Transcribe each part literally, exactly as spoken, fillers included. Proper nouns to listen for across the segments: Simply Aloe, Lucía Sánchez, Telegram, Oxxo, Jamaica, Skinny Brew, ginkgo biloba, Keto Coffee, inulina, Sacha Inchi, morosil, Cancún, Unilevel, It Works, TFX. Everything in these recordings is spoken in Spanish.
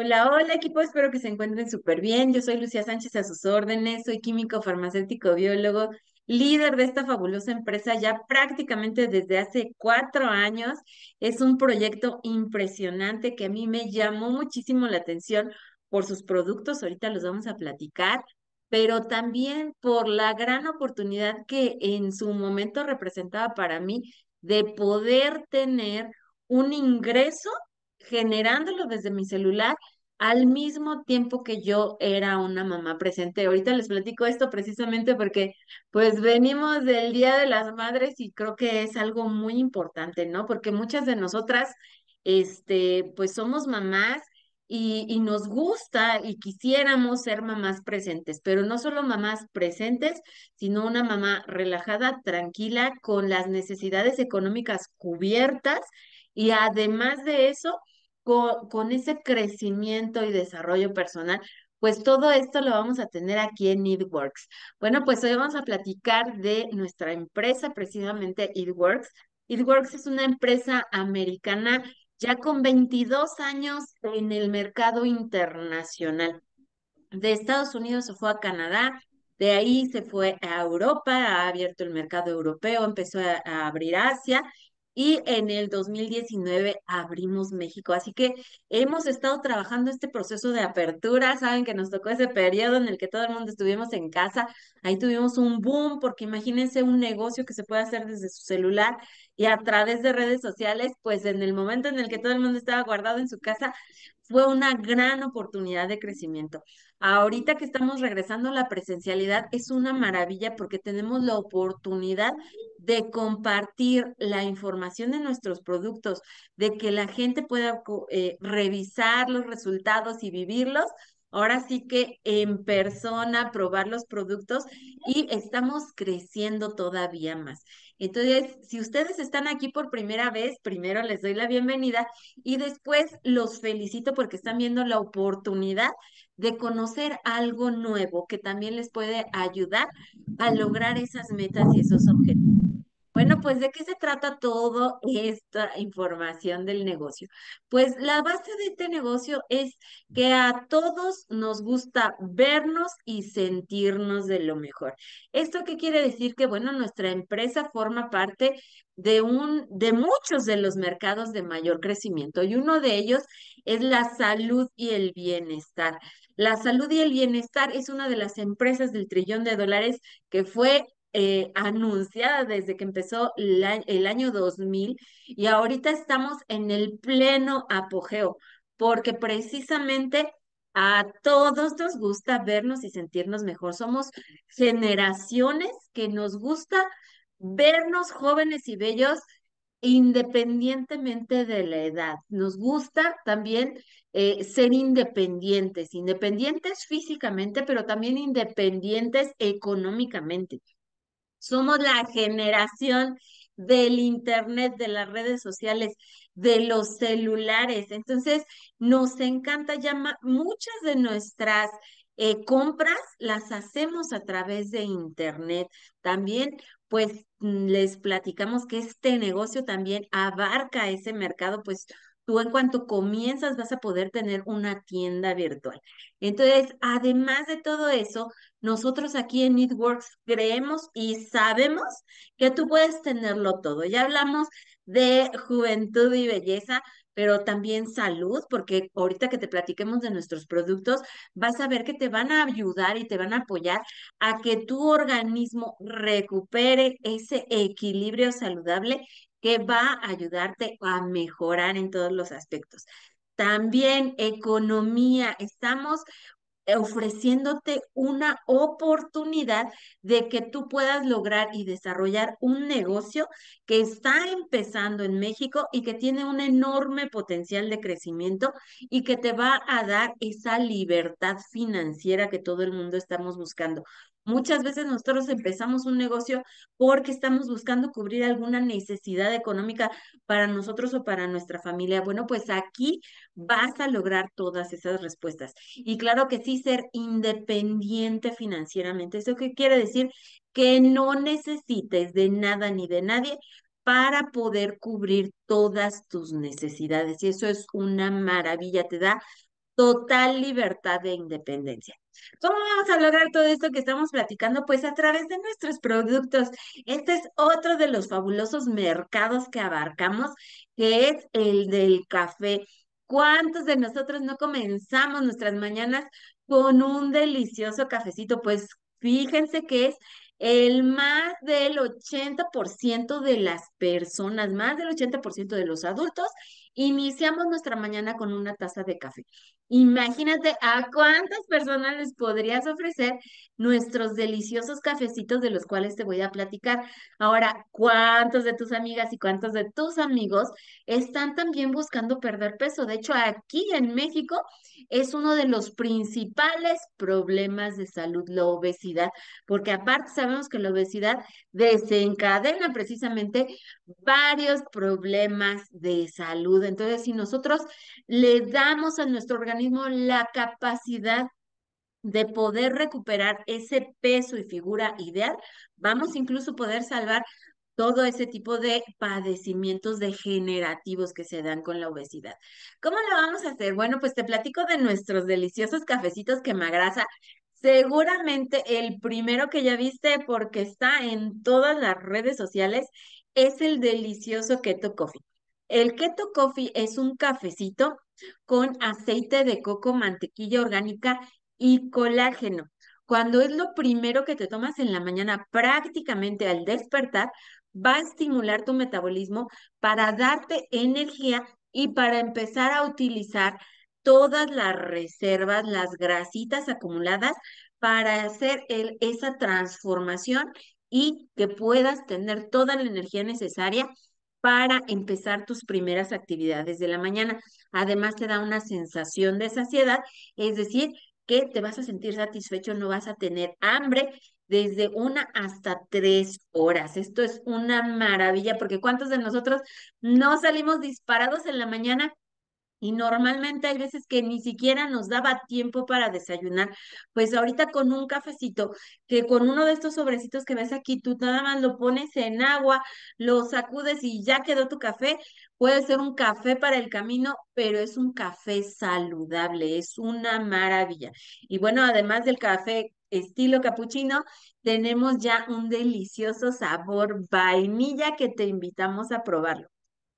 Hola, hola equipo, espero que se encuentren súper bien. Yo soy Lucía Sánchez a sus órdenes, soy químico, farmacéutico, biólogo, líder de esta fabulosa empresa ya prácticamente desde hace cuatro años. Es un proyecto impresionante que a mí me llamó muchísimo la atención por sus productos, ahorita los vamos a platicar, pero también por la gran oportunidad que en su momento representaba para mí de poder tener un ingreso generándolo desde mi celular al mismo tiempo que yo era una mamá presente. Ahorita les platico esto precisamente porque pues venimos del Día de las Madres y creo que es algo muy importante, ¿no? Porque muchas de nosotras este, pues somos mamás y, y nos gusta y quisiéramos ser mamás presentes, pero no solo mamás presentes, sino una mamá relajada, tranquila, con las necesidades económicas cubiertas y además de eso, con, con ese crecimiento y desarrollo personal, pues todo esto lo vamos a tener aquí en It Works. Bueno, pues hoy vamos a platicar de nuestra empresa, precisamente It Works. It Works es una empresa americana ya con veintidós años en el mercado internacional. De Estados Unidos se fue a Canadá, de ahí se fue a Europa, ha abierto el mercado europeo, empezó a, a abrir Asia. Y en el dos mil diecinueve abrimos México. Así que hemos estado trabajando este proceso de apertura. Saben que nos tocó ese periodo en el que todo el mundo estuvimos en casa. Ahí tuvimos un boom, porque imagínense un negocio que se puede hacer desde su celular y a través de redes sociales, pues en el momento en el que todo el mundo estaba guardado en su casa, fue una gran oportunidad de crecimiento. Ahorita que estamos regresando a la presencialidad, es una maravilla porque tenemos la oportunidad de compartir la información de nuestros productos, de que la gente pueda eh, revisar los resultados y vivirlos. Ahora sí que en persona, probar los productos y estamos creciendo todavía más. Entonces, si ustedes están aquí por primera vez, primero les doy la bienvenida y después los felicito porque están viendo la oportunidad de conocer algo nuevo que también les puede ayudar a lograr esas metas y esos objetivos. Bueno, pues, ¿de qué se trata toda esta información del negocio? Pues la base de este negocio es que a todos nos gusta vernos y sentirnos de lo mejor. ¿Esto qué quiere decir? Que, bueno, nuestra empresa forma parte de, un, de muchos de los mercados de mayor crecimiento y uno de ellos es la salud y el bienestar. La salud y el bienestar es una de las empresas del trillón de dólares que fue Eh, anunciada desde que empezó la, el año dos mil y ahorita estamos en el pleno apogeo porque precisamente a todos nos gusta vernos y sentirnos mejor. Somos generaciones que nos gusta vernos jóvenes y bellos independientemente de la edad. Nos gusta también eh, ser independientes, independientes físicamente, pero también independientes económicamente. Somos la generación del internet, de las redes sociales, de los celulares. Entonces, nos encanta ya muchas de nuestras eh, compras las hacemos a través de internet. También, pues, les platicamos que este negocio también abarca ese mercado, pues, tú en cuanto comienzas vas a poder tener una tienda virtual. Entonces, además de todo eso, nosotros aquí en It Works creemos y sabemos que tú puedes tenerlo todo. Ya hablamos de juventud y belleza, pero también salud, porque ahorita que te platiquemos de nuestros productos, vas a ver que te van a ayudar y te van a apoyar a que tu organismo recupere ese equilibrio saludable que va a ayudarte a mejorar en todos los aspectos. También economía, estamos ofreciéndote una oportunidad de que tú puedas lograr y desarrollar un negocio que está empezando en México y que tiene un enorme potencial de crecimiento y que te va a dar esa libertad financiera que todo el mundo estamos buscando. Muchas veces nosotros empezamos un negocio porque estamos buscando cubrir alguna necesidad económica para nosotros o para nuestra familia. Bueno, pues aquí vas a lograr todas esas respuestas. Y claro que sí, ser independiente financieramente. ¿Eso qué quiere decir? Que no necesites de nada ni de nadie para poder cubrir todas tus necesidades. Y eso es una maravilla, te da total libertad de independencia. ¿Cómo vamos a lograr todo esto que estamos platicando? Pues a través de nuestros productos. Este es otro de los fabulosos mercados que abarcamos, que es el del café. ¿Cuántos de nosotros no comenzamos nuestras mañanas con un delicioso cafecito? Pues fíjense que es el más del ochenta por ciento de las personas, más del ochenta por ciento de los adultos, iniciamos nuestra mañana con una taza de café. Imagínate a cuántas personas les podrías ofrecer nuestros deliciosos cafecitos de los cuales te voy a platicar. Ahora, ¿cuántos de tus amigas y cuántos de tus amigos están también buscando perder peso? De hecho, aquí en México es uno de los principales problemas de salud, la obesidad, porque aparte sabemos que la obesidad desencadena precisamente varios problemas de salud. Entonces, si nosotros le damos a nuestro organismo la capacidad de poder recuperar ese peso y figura ideal, vamos incluso a poder salvar todo ese tipo de padecimientos degenerativos que se dan con la obesidad. ¿Cómo lo vamos a hacer? Bueno, pues te platico de nuestros deliciosos cafecitos quemagrasa. Seguramente el primero que ya viste, porque está en todas las redes sociales, es el delicioso Keto Coffee. El Keto Coffee es un cafecito con aceite de coco, mantequilla orgánica y colágeno. Cuando es lo primero que te tomas en la mañana, prácticamente al despertar, va a estimular tu metabolismo para darte energía y para empezar a utilizar todas las reservas, las grasitas acumuladas para hacer el, esa transformación y que puedas tener toda la energía necesaria para empezar tus primeras actividades de la mañana. Además, te da una sensación de saciedad, es decir, que te vas a sentir satisfecho, no vas a tener hambre desde una hasta tres horas. Esto es una maravilla, porque ¿cuántos de nosotros no salimos disparados en la mañana? Y normalmente hay veces que ni siquiera nos daba tiempo para desayunar. Pues ahorita con un cafecito, que con uno de estos sobrecitos que ves aquí, tú nada más lo pones en agua, lo sacudes y ya quedó tu café. Puede ser un café para el camino, pero es un café saludable, es una maravilla. Y bueno, además del café estilo capuchino, tenemos ya un delicioso sabor vainilla que te invitamos a probarlo.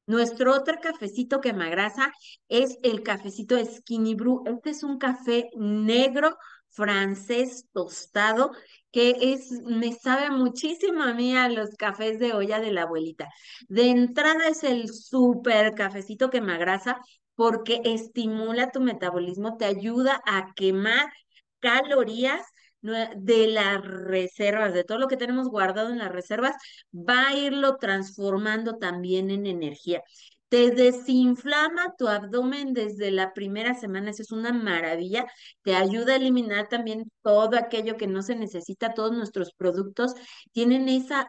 Nuestro otro cafecito quemagrasa es el cafecito Skinny Brew. Este es un café negro francés tostado que es, me sabe muchísimo a mí a los cafés de olla de la abuelita. De entrada es el super cafecito quemagrasa porque estimula tu metabolismo, te ayuda a quemar calorías de las reservas, de todo lo que tenemos guardado en las reservas, va a irlo transformando también en energía. Te desinflama tu abdomen desde la primera semana, eso es una maravilla. Te ayuda a eliminar también todo aquello que no se necesita. Todos nuestros productos tienen esa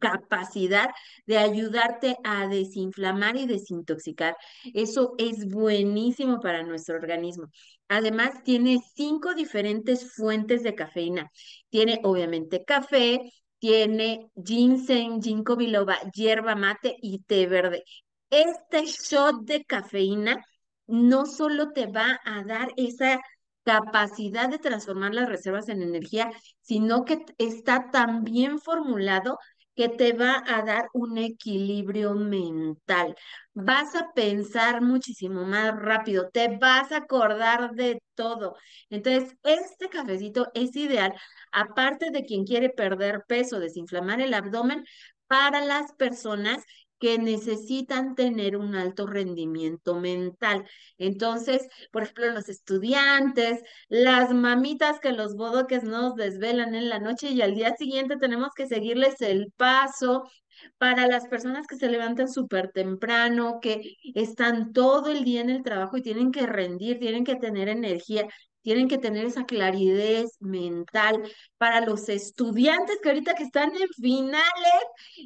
capacidad de ayudarte a desinflamar y desintoxicar. Eso es buenísimo para nuestro organismo. Además, tiene cinco diferentes fuentes de cafeína. Tiene, obviamente, café, tiene ginseng, ginkgo biloba, hierba mate y té verde. Este shot de cafeína no solo te va a dar esa capacidad de transformar las reservas en energía, sino que está tan bien formulado que te va a dar un equilibrio mental. Vas a pensar muchísimo más rápido, te vas a acordar de todo. Entonces, este cafecito es ideal, aparte de quien quiere perder peso, desinflamar el abdomen, para las personas que necesitan tener un alto rendimiento mental. Entonces, por ejemplo, los estudiantes, las mamitas que los bodoques nos desvelan en la noche y al día siguiente tenemos que seguirles el paso. Para las personas que se levantan súper temprano, que están todo el día en el trabajo y tienen que rendir, tienen que tener energía, tienen que tener esa claridad mental. Para los estudiantes que ahorita que están en finales,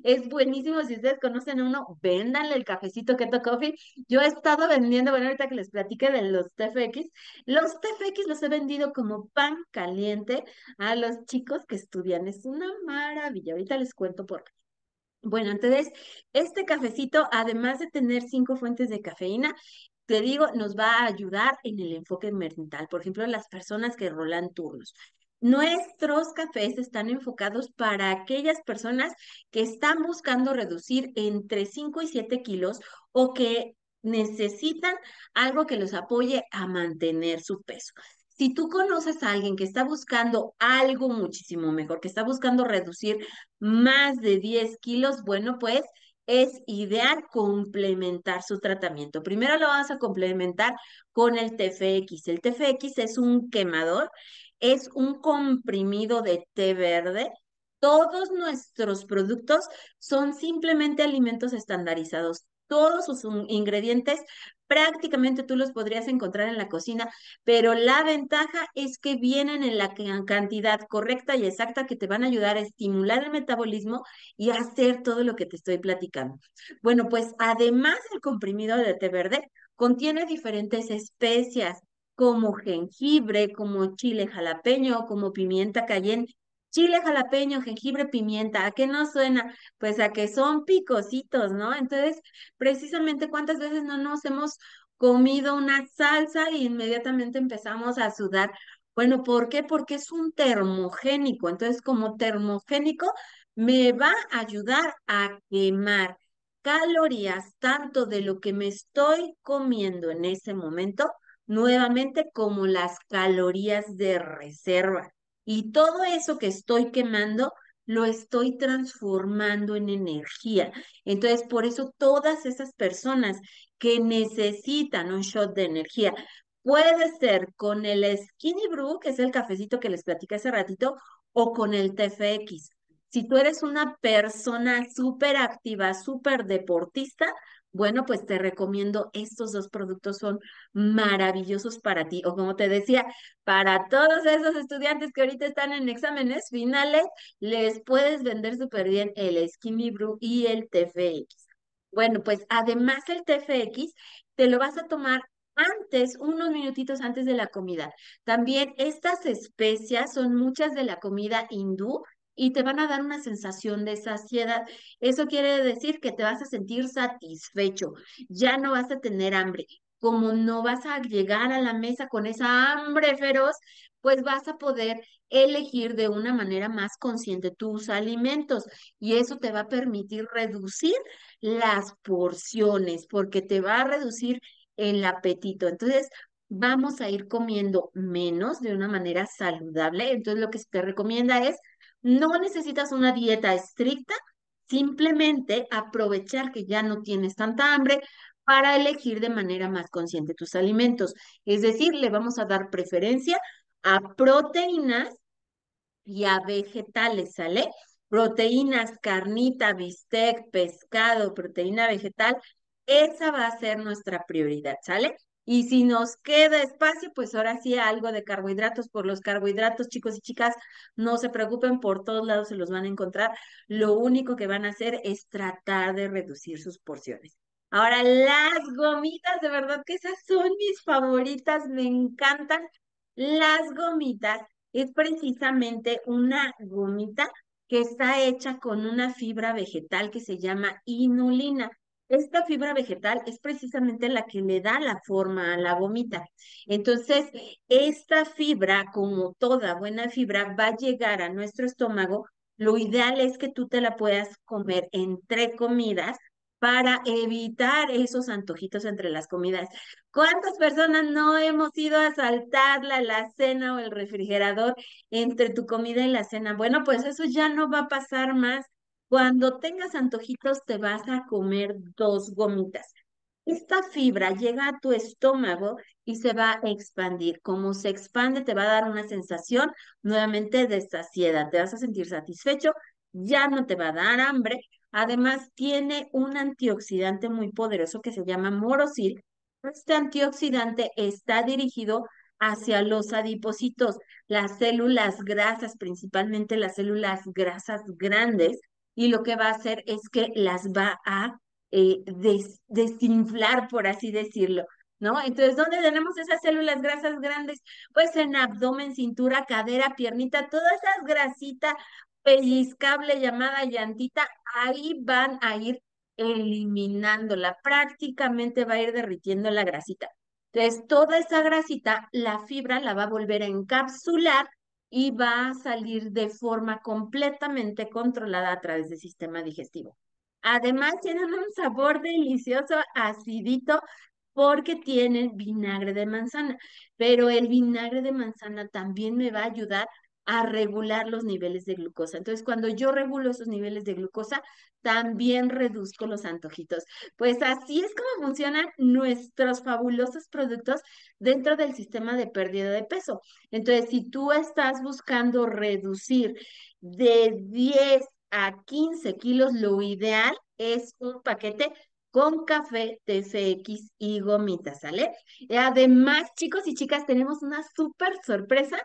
es buenísimo. Si ustedes conocen a uno, véndanle el cafecito Keto Coffee. Yo he estado vendiendo, bueno, ahorita que les platique de los T F X, los T F X los he vendido como pan caliente a los chicos que estudian. Es una maravilla. Ahorita les cuento por qué. Bueno, entonces, este cafecito, además de tener cinco fuentes de cafeína, te digo, nos va a ayudar en el enfoque mental. Por ejemplo, las personas que rolan turnos. Nuestros cafés están enfocados para aquellas personas que están buscando reducir entre cinco y siete kilos o que necesitan algo que los apoye a mantener su peso. Si tú conoces a alguien que está buscando algo muchísimo mejor, que está buscando reducir más de diez kilos, bueno, pues es ideal complementar su tratamiento. Primero lo vas a complementar con el T F X. El T F X es un quemador, es un comprimido de té verde. Todos nuestros productos son simplemente alimentos estandarizados. Todos sus ingredientes prácticamente tú los podrías encontrar en la cocina, pero la ventaja es que vienen en la cantidad correcta y exacta que te van a ayudar a estimular el metabolismo y a hacer todo lo que te estoy platicando. Bueno, pues además el comprimido de té verde contiene diferentes especias como jengibre, como chile jalapeño, como pimienta cayenne. Chile jalapeño, jengibre, pimienta, ¿a qué nos suena? Pues a que son picositos, ¿no? Entonces, precisamente, ¿cuántas veces no nos hemos comido una salsa e inmediatamente empezamos a sudar? Bueno, ¿por qué? Porque es un termogénico. Entonces, como termogénico, me va a ayudar a quemar calorías, tanto de lo que me estoy comiendo en ese momento, nuevamente, como las calorías de reserva. Y todo eso que estoy quemando, lo estoy transformando en energía. Entonces, por eso todas esas personas que necesitan un shot de energía, puede ser con el Skinny Brew, que es el cafecito que les platicé hace ratito, o con el T F X. Si tú eres una persona súper activa, súper deportista, bueno, pues te recomiendo, estos dos productos son maravillosos para ti. O como te decía, para todos esos estudiantes que ahorita están en exámenes finales, les puedes vender súper bien el Skinny Brew y el T F X. Bueno, pues además el T F X te lo vas a tomar antes, unos minutitos antes de la comida. También estas especias son muchas de la comida hindú, y te van a dar una sensación de saciedad. Eso quiere decir que te vas a sentir satisfecho, ya no vas a tener hambre. Como no vas a llegar a la mesa con esa hambre feroz, pues vas a poder elegir de una manera más consciente tus alimentos y eso te va a permitir reducir las porciones porque te va a reducir el apetito. Entonces, vamos a ir comiendo menos de una manera saludable. Entonces, lo que se te recomienda es: no necesitas una dieta estricta, simplemente aprovechar que ya no tienes tanta hambre para elegir de manera más consciente tus alimentos. Es decir, le vamos a dar preferencia a proteínas y a vegetales, ¿sale? Proteínas, carnita, bistec, pescado, proteína vegetal, esa va a ser nuestra prioridad, ¿sale? Y si nos queda espacio, pues ahora sí algo de carbohidratos. Por los carbohidratos, chicos y chicas, no se preocupen, por todos lados se los van a encontrar. Lo único que van a hacer es tratar de reducir sus porciones. Ahora, las gomitas, de verdad que esas son mis favoritas, me encantan. Las gomitas es precisamente una gomita que está hecha con una fibra vegetal que se llama inulina. Esta fibra vegetal es precisamente la que le da la forma a la gomita. Entonces, esta fibra, como toda buena fibra, va a llegar a nuestro estómago. Lo ideal es que tú te la puedas comer entre comidas para evitar esos antojitos entre las comidas. ¿Cuántas personas no hemos ido a saltarla, la cena o el refrigerador entre tu comida y la cena? Bueno, pues eso ya no va a pasar más. Cuando tengas antojitos, te vas a comer dos gomitas. Esta fibra llega a tu estómago y se va a expandir. Como se expande, te va a dar una sensación nuevamente de saciedad. Te vas a sentir satisfecho, ya no te va a dar hambre. Además, tiene un antioxidante muy poderoso que se llama morosil. Este antioxidante está dirigido hacia los adipocitos, las células grasas, principalmente las células grasas grandes, y lo que va a hacer es que las va a eh, des, desinflar, por así decirlo, ¿no? Entonces, ¿dónde tenemos esas células grasas grandes? Pues en abdomen, cintura, cadera, piernita, toda esa grasita pellizcable llamada llantita, ahí van a ir eliminándola, prácticamente va a ir derritiendo la grasita. Entonces, toda esa grasita, la fibra la va a volver a encapsular y va a salir de forma completamente controlada a través del sistema digestivo. Además, tienen un sabor delicioso, acidito, porque tienen vinagre de manzana. Pero el vinagre de manzana también me va a ayudar a regular los niveles de glucosa. Entonces, cuando yo regulo esos niveles de glucosa, también reduzco los antojitos. Pues así es como funcionan nuestros fabulosos productos dentro del sistema de pérdida de peso. Entonces, si tú estás buscando reducir de diez a quince kilos, lo ideal es un paquete con café, T F X y gomitas, ¿sale? Además, chicos y chicas, tenemos una súper sorpresa.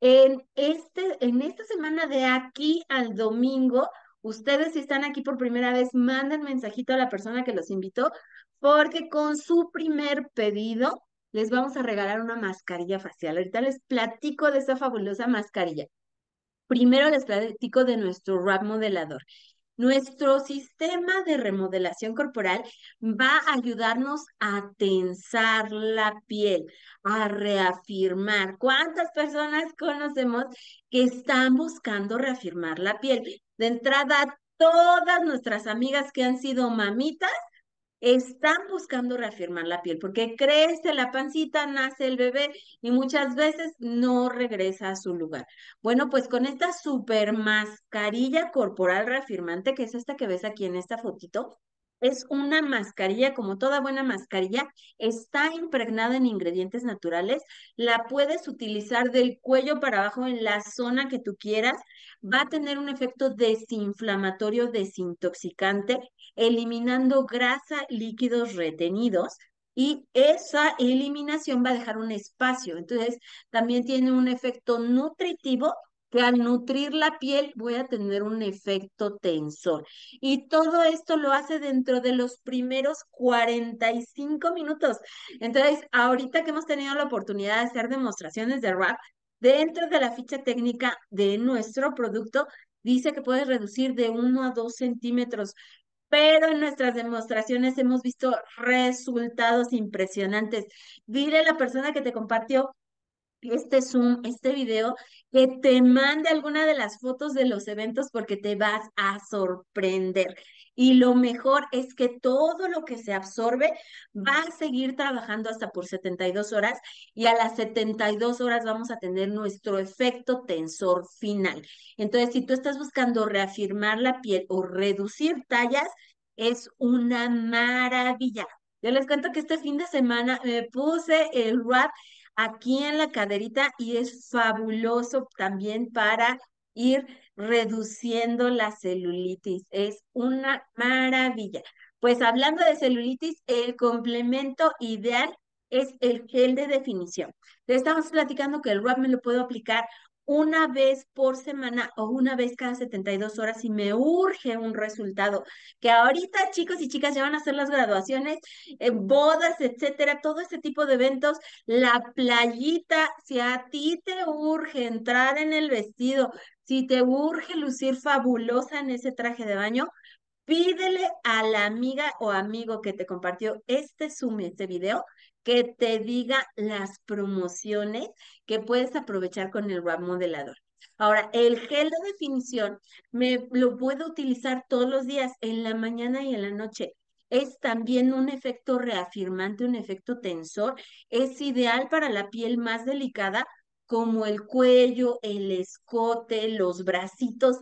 En, este, en esta semana de aquí al domingo, ustedes si están aquí por primera vez, manden mensajito a la persona que los invitó, porque con su primer pedido les vamos a regalar una mascarilla facial. Ahorita les platico de esa fabulosa mascarilla. Primero les platico de nuestro wrap modelador. Nuestro sistema de remodelación corporal va a ayudarnos a tensar la piel, a reafirmar. ¿Cuántas personas conocemos que están buscando reafirmar la piel? De entrada, todas nuestras amigas que han sido mamitas están buscando reafirmar la piel, porque crece la pancita, nace el bebé y muchas veces no regresa a su lugar. Bueno, pues con esta super mascarilla corporal reafirmante, que es esta que ves aquí en esta fotito, es una mascarilla, como toda buena mascarilla, está impregnada en ingredientes naturales, la puedes utilizar del cuello para abajo en la zona que tú quieras, va a tener un efecto desinflamatorio, desintoxicante, eliminando grasa, líquidos retenidos, y esa eliminación va a dejar un espacio. Entonces, también tiene un efecto nutritivo, que al nutrir la piel voy a tener un efecto tensor. Y todo esto lo hace dentro de los primeros cuarenta y cinco minutos. Entonces, ahorita que hemos tenido la oportunidad de hacer demostraciones de wrap, dentro de la ficha técnica de nuestro producto, dice que puedes reducir de uno a dos centímetros. Pero en nuestras demostraciones hemos visto resultados impresionantes. Dile a la persona que te compartió este Zoom, este video, que te mande alguna de las fotos de los eventos, porque te vas a sorprender. Y lo mejor es que todo lo que se absorbe va a seguir trabajando hasta por setenta y dos horas, y a las setenta y dos horas vamos a tener nuestro efecto tensor final. Entonces, si tú estás buscando reafirmar la piel o reducir tallas, es una maravilla. Yo les cuento que este fin de semana me puse el wrap aquí en la caderita y es fabuloso también para ir reduciendo la celulitis. Es una maravilla. Pues hablando de celulitis, el complemento ideal es el gel de definición. Le estamos platicando que el wrap me lo puedo aplicar una vez por semana o una vez cada setenta y dos horas y me urge un resultado, que ahorita chicos y chicas ya van a hacer las graduaciones, eh, bodas, etcétera, todo este tipo de eventos, la playita. Si a ti te urge entrar en el vestido, si te urge lucir fabulosa en ese traje de baño, pídele a la amiga o amigo que te compartió este Zoom, este video, que te diga las promociones que puedes aprovechar con el wrap modelador. Ahora, el gel de definición me lo puedo utilizar todos los días, en la mañana y en la noche. Es también un efecto reafirmante, un efecto tensor. Es ideal para la piel más delicada, como el cuello, el escote, los bracitos.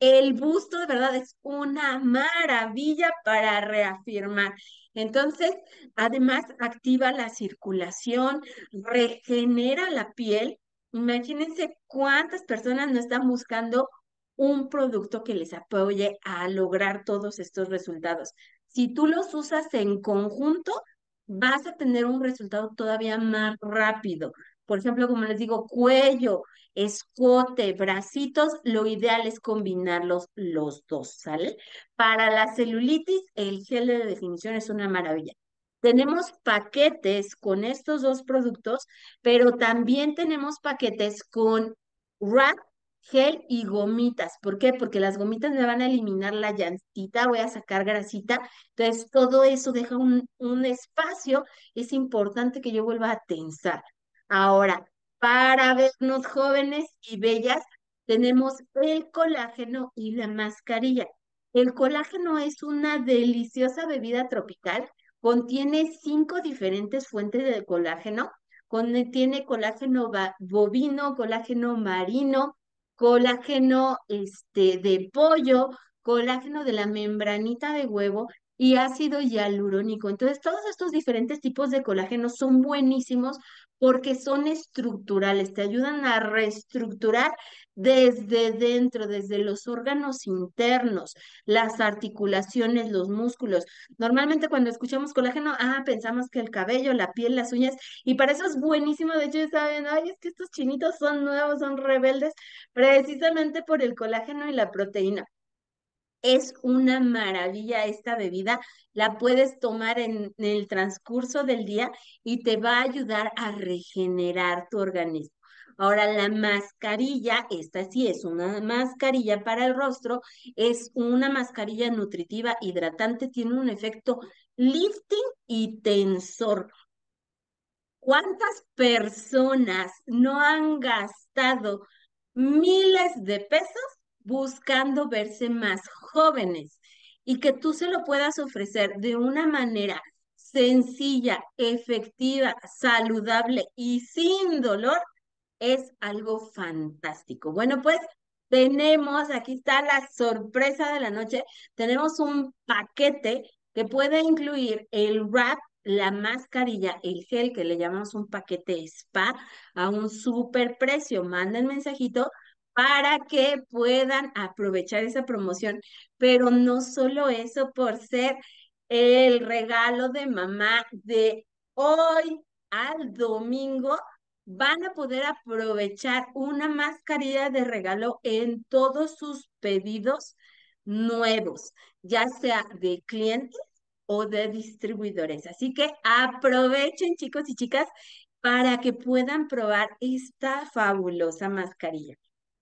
El busto, de verdad, es una maravilla para reafirmar. Entonces, además, activa la circulación, regenera la piel. Imagínense cuántas personas no están buscando un producto que les apoye a lograr todos estos resultados. Si tú los usas en conjunto, vas a tener un resultado todavía más rápido. Por ejemplo, como les digo, cuello, escote, bracitos, lo ideal es combinarlos los dos, ¿sale? Para la celulitis, el gel de definición es una maravilla. Tenemos paquetes con estos dos productos, pero también tenemos paquetes con wrap gel y gomitas. ¿Por qué? Porque las gomitas me van a eliminar la llantita, voy a sacar grasita. Entonces, todo eso deja un, un espacio. Es importante que yo vuelva a tensar. Ahora, para vernos jóvenes y bellas, tenemos el colágeno y la mascarilla. El colágeno es una deliciosa bebida tropical. Contiene cinco diferentes fuentes de colágeno. Contiene colágeno bovino, colágeno marino, colágeno este, de pollo, colágeno de la membranita de huevo y ácido hialurónico. Entonces, todos estos diferentes tipos de colágeno son buenísimos porque son estructurales, te ayudan a reestructurar desde dentro, desde los órganos internos, las articulaciones, los músculos. Normalmente cuando escuchamos colágeno, ah, pensamos que el cabello, la piel, las uñas, y para eso es buenísimo. De hecho, ya saben, ay, es que estos chinitos son nuevos, son rebeldes, precisamente por el colágeno y la proteína. Es una maravilla esta bebida, la puedes tomar en, en el transcurso del día y te va a ayudar a regenerar tu organismo. Ahora, la mascarilla, esta sí es una mascarilla para el rostro, es una mascarilla nutritiva, hidratante, tiene un efecto lifting y tensor. ¿Cuántas personas no han gastado miles de pesos buscando verse más jóvenes? Y que tú se lo puedas ofrecer de una manera sencilla, efectiva, saludable y sin dolor, es algo fantástico. Bueno, pues tenemos, aquí está la sorpresa de la noche, tenemos un paquete que puede incluir el wrap, la mascarilla, el gel, que le llamamos un paquete spa, a un súper precio. Manda el mensajito para que puedan aprovechar esa promoción. Pero no solo eso, por ser el regalo de mamá de hoy al domingo, van a poder aprovechar una mascarilla de regalo en todos sus pedidos nuevos, ya sea de clientes o de distribuidores. Así que aprovechen, chicos y chicas, para que puedan probar esta fabulosa mascarilla.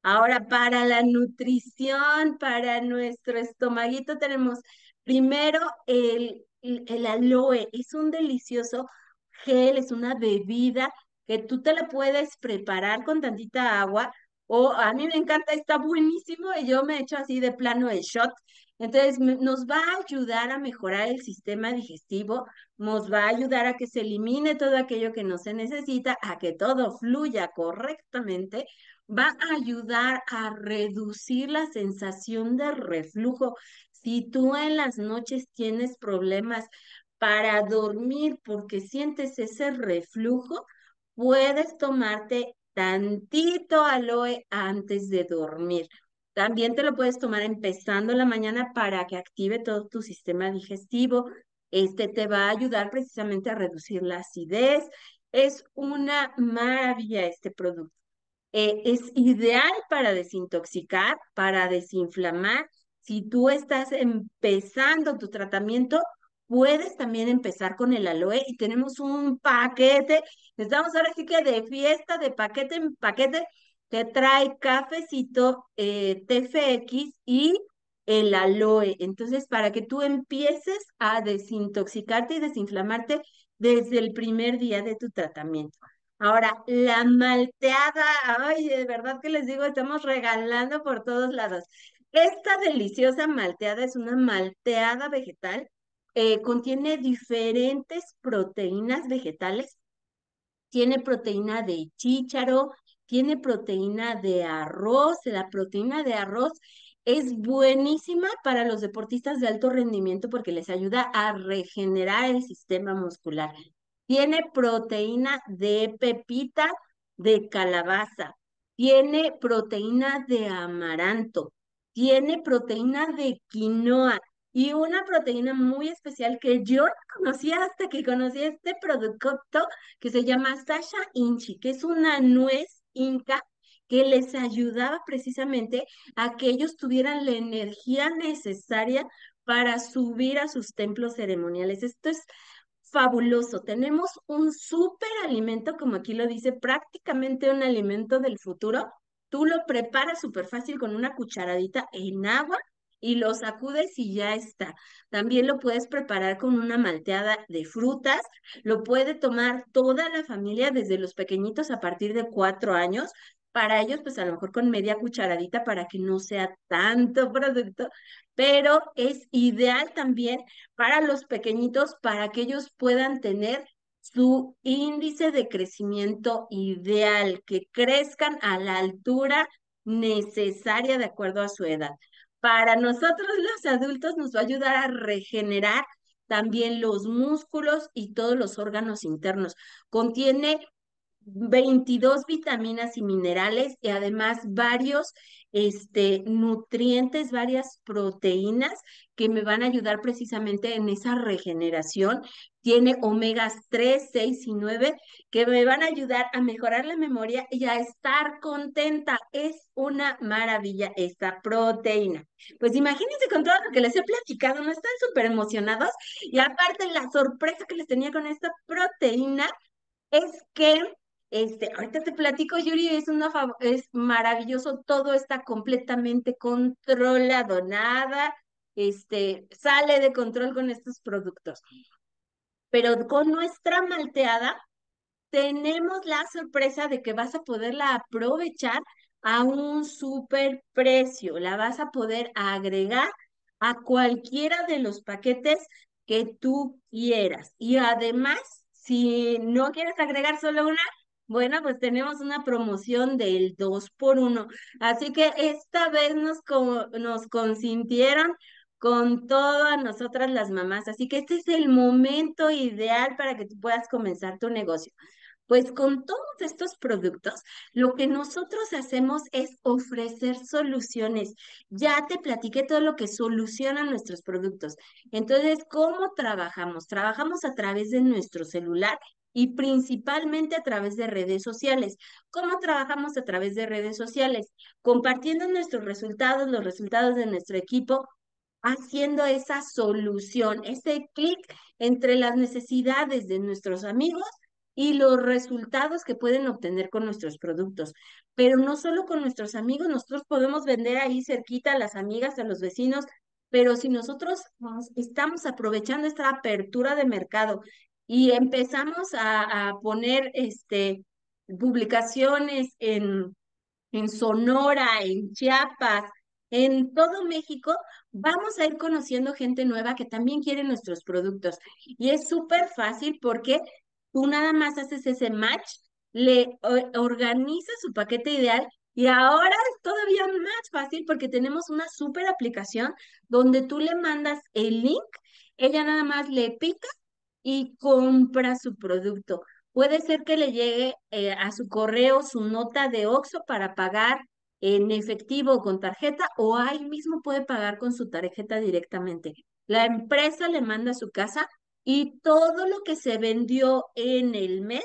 Ahora, para la nutrición, para nuestro estomaguito, tenemos primero el, el, el aloe. Es un delicioso gel, es una bebida que tú te la puedes preparar con tantita agua. O a mí me encanta, está buenísimo y yo me echo así de plano el shot. Entonces, nos va a ayudar a mejorar el sistema digestivo, nos va a ayudar a que se elimine todo aquello que no se necesita, a que todo fluya correctamente. Va a ayudar a reducir la sensación de reflujo. Si tú en las noches tienes problemas para dormir porque sientes ese reflujo, puedes tomarte tantito aloe antes de dormir. También te lo puedes tomar empezando la mañana para que active todo tu sistema digestivo. Este te va a ayudar precisamente a reducir la acidez. Es una maravilla este producto. Eh, es ideal para desintoxicar, para desinflamar. Si tú estás empezando tu tratamiento, puedes también empezar con el aloe y tenemos un paquete. Estamos ahora sí que de fiesta, de paquete en paquete, que trae cafecito, eh, T F X y el aloe. Entonces, para que tú empieces a desintoxicarte y desinflamarte desde el primer día de tu tratamiento. Ahora, la malteada, ay, de verdad que les digo, estamos regalando por todos lados. Esta deliciosa malteada es una malteada vegetal, eh, contiene diferentes proteínas vegetales, tiene proteína de chícharo, tiene proteína de arroz. La proteína de arroz es buenísima para los deportistas de alto rendimiento porque les ayuda a regenerar el sistema muscular. Tiene proteína de pepita de calabaza, tiene proteína de amaranto, tiene proteína de quinoa y una proteína muy especial que yo no conocía hasta que conocí este producto, que se llama Sacha Inchi, que es una nuez inca que les ayudaba precisamente a que ellos tuvieran la energía necesaria para subir a sus templos ceremoniales. Esto es fabuloso. Tenemos un súper alimento, como aquí lo dice, prácticamente un alimento del futuro, Tú lo preparas súper fácil con una cucharadita en agua y lo sacudes y ya está. También lo puedes preparar con una malteada de frutas. Lo puede tomar toda la familia, desde los pequeñitos a partir de cuatro años. Para ellos, pues a lo mejor con media cucharadita para que no sea tanto producto, pero es ideal también para los pequeñitos para que ellos puedan tener su índice de crecimiento ideal, que crezcan a la altura necesaria de acuerdo a su edad. Para nosotros los adultos nos va a ayudar a regenerar también los músculos y todos los órganos internos. Contiene veintidós vitaminas y minerales y además varios este, nutrientes, varias proteínas que me van a ayudar precisamente en esa regeneración. Tiene omegas tres, seis y nueve que me van a ayudar a mejorar la memoria y a estar contenta. Es una maravilla esta proteína. Pues imagínense con todo lo que les he platicado, ¿no están súper emocionados? Y aparte la sorpresa que les tenía con esta proteína es que Este, ahorita te platico, Yuri, es, una es maravilloso, todo está completamente controlado, nada este, sale de control con estos productos. Pero con nuestra malteada tenemos la sorpresa de que vas a poderla aprovechar a un super precio, la vas a poder agregar a cualquiera de los paquetes que tú quieras. Y además, si no quieres agregar solo una, bueno, pues tenemos una promoción del dos por uno. Así que esta vez nos, co nos consintieron con todo a nosotras las mamás. Así que este es el momento ideal para que tú puedas comenzar tu negocio. Pues con todos estos productos, lo que nosotros hacemos es ofrecer soluciones. Ya te platiqué todo lo que solucionan nuestros productos. Entonces, ¿cómo trabajamos? Trabajamos a través de nuestro celular y principalmente a través de redes sociales. ¿Cómo trabajamos a través de redes sociales? Compartiendo nuestros resultados, los resultados de nuestro equipo, haciendo esa solución, ese clic entre las necesidades de nuestros amigos y los resultados que pueden obtener con nuestros productos. Pero no solo con nuestros amigos, nosotros podemos vender ahí cerquita a las amigas, a los vecinos, pero si nosotros estamos aprovechando esta apertura de mercado y empezamos a, a poner este, publicaciones en, en Sonora, en Chiapas, en todo México, vamos a ir conociendo gente nueva que también quiere nuestros productos. Y es súper fácil porque tú nada más haces ese match, le organizas su paquete ideal. Y ahora es todavía más fácil porque tenemos una súper aplicación donde tú le mandas el link, ella nada más le pica y compra su producto. Puede ser que le llegue eh, a su correo su nota de Oxxo para pagar en efectivo o con tarjeta, o ahí mismo puede pagar con su tarjeta directamente. La empresa le manda a su casa y todo lo que se vendió en el mes,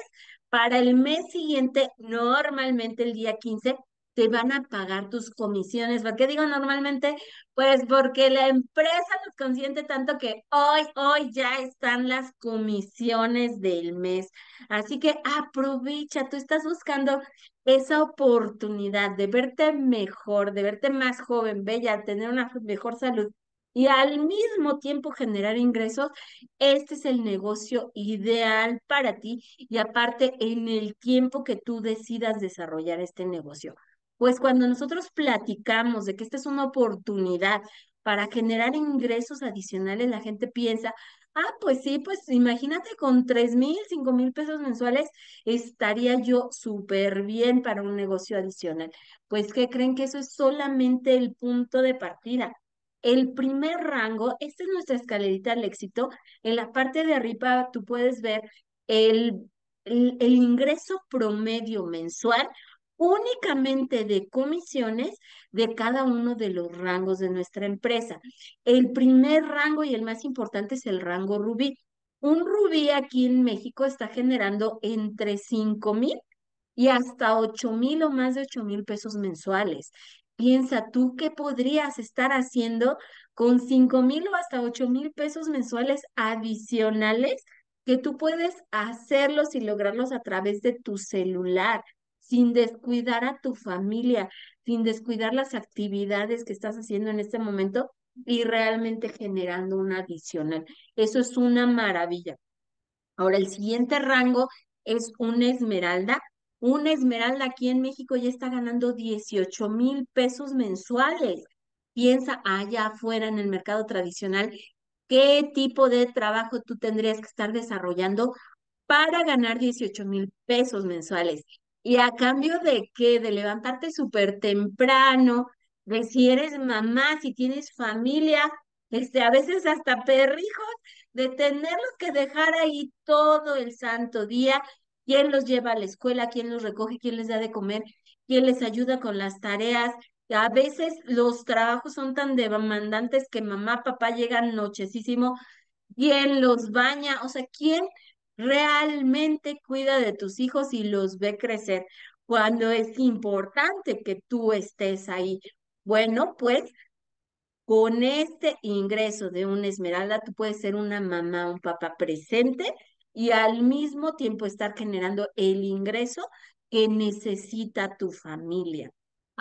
para el mes siguiente, normalmente el día quince, te van a pagar tus comisiones. ¿Por qué digo normalmente? Pues porque la empresa nos consiente tanto que hoy, hoy ya están las comisiones del mes. Así que aprovecha, tú estás buscando esa oportunidad de verte mejor, de verte más joven, bella, tener una mejor salud y al mismo tiempo generar ingresos. Este es el negocio ideal para ti y aparte en el tiempo que tú decidas desarrollar este negocio. Pues cuando nosotros platicamos de que esta es una oportunidad para generar ingresos adicionales, la gente piensa, ah, pues sí, pues imagínate con tres mil, cinco mil pesos mensuales, estaría yo súper bien para un negocio adicional. Pues, ¿qué creen? Que eso es solamente el punto de partida. El primer rango, esta es nuestra escalerita al éxito. En la parte de arriba tú puedes ver el, el, el ingreso promedio mensual únicamente de comisiones de cada uno de los rangos de nuestra empresa. El primer rango y el más importante es el rango rubí. Un rubí aquí en México está generando entre cinco mil y hasta ocho mil o más de ocho mil pesos mensuales. Piensa tú qué podrías estar haciendo con cinco mil o hasta ocho mil pesos mensuales adicionales que tú puedes hacerlos y lograrlos a través de tu celular. sin descuidar a tu familia, sin descuidar las actividades que estás haciendo en este momento y realmente generando una adicional. Eso es una maravilla. Ahora, el siguiente rango es una esmeralda. Una esmeralda aquí en México ya está ganando dieciocho mil pesos mensuales. Piensa allá afuera en el mercado tradicional qué tipo de trabajo tú tendrías que estar desarrollando para ganar dieciocho mil pesos mensuales. ¿Y a cambio de qué? De levantarte súper temprano, de si eres mamá, si tienes familia, este, a veces hasta perrijos, de tenerlos que dejar ahí todo el santo día. ¿Quién los lleva a la escuela? ¿Quién los recoge? ¿Quién les da de comer? ¿Quién les ayuda con las tareas? A veces los trabajos son tan demandantes que mamá, papá llegan nochecísimo. ¿Quién los baña? O sea, ¿quién realmente cuida de tus hijos y los ve crecer cuando es importante que tú estés ahí? Bueno, pues con este ingreso de una esmeralda tú puedes ser una mamá, un papá presente y al mismo tiempo estar generando el ingreso que necesita tu familia.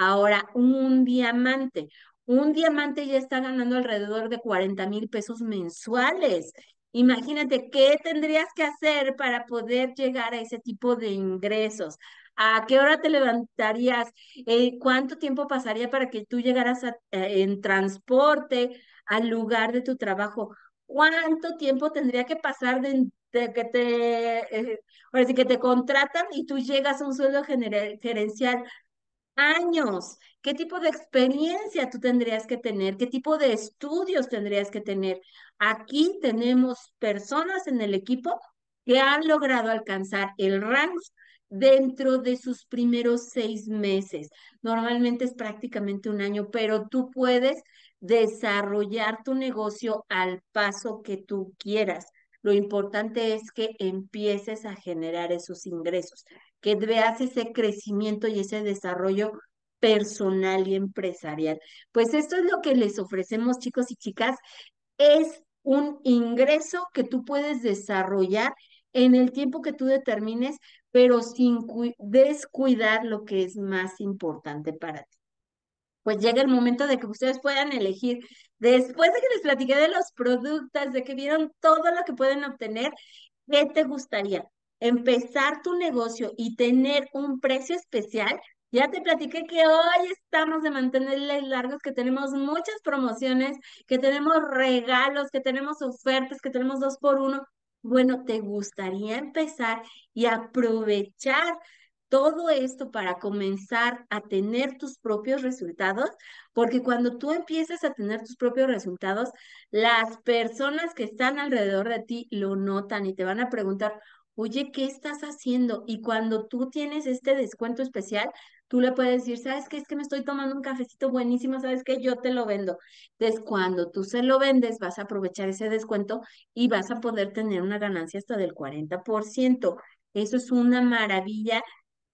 Ahora, un diamante. Un diamante ya está ganando alrededor de cuarenta mil pesos mensuales. Imagínate qué tendrías que hacer para poder llegar a ese tipo de ingresos. ¿A qué hora te levantarías? Eh, ¿Cuánto tiempo pasaría para que tú llegaras a, eh, en transporte al lugar de tu trabajo? ¿Cuánto tiempo tendría que pasar de, de que te, eh, ahora sí que te contratan y tú llegas a un sueldo gener, gerencial? Años, qué tipo de experiencia tú tendrías que tener, qué tipo de estudios tendrías que tener. Aquí tenemos personas en el equipo que han logrado alcanzar el rango dentro de sus primeros seis meses. Normalmente es prácticamente un año, pero tú puedes desarrollar tu negocio al paso que tú quieras. Lo importante es que empieces a generar esos ingresos, que veas ese crecimiento y ese desarrollo personal y empresarial. Pues esto es lo que les ofrecemos, chicos y chicas. Es un ingreso que tú puedes desarrollar en el tiempo que tú determines, pero sin descuidar lo que es más importante para ti. Pues llega el momento de que ustedes puedan elegir. Después de que les platiqué de los productos, de que vieron todo lo que pueden obtener, ¿qué te gustaría? Empezar tu negocio y tener un precio especial. Ya te platiqué que hoy estamos de mantenerles largos, que tenemos muchas promociones, que tenemos regalos, que tenemos ofertas, que tenemos dos por uno. Bueno, ¿te gustaría empezar y aprovechar todo esto para comenzar a tener tus propios resultados? Porque cuando tú empiezas a tener tus propios resultados, las personas que están alrededor de ti lo notan y te van a preguntar, oye, ¿qué estás haciendo? Y cuando tú tienes este descuento especial, tú le puedes decir, ¿sabes qué? Es que me estoy tomando un cafecito buenísimo, ¿sabes qué? Yo te lo vendo. Entonces, cuando tú se lo vendes, vas a aprovechar ese descuento y vas a poder tener una ganancia hasta del cuarenta por ciento. Eso es una maravilla.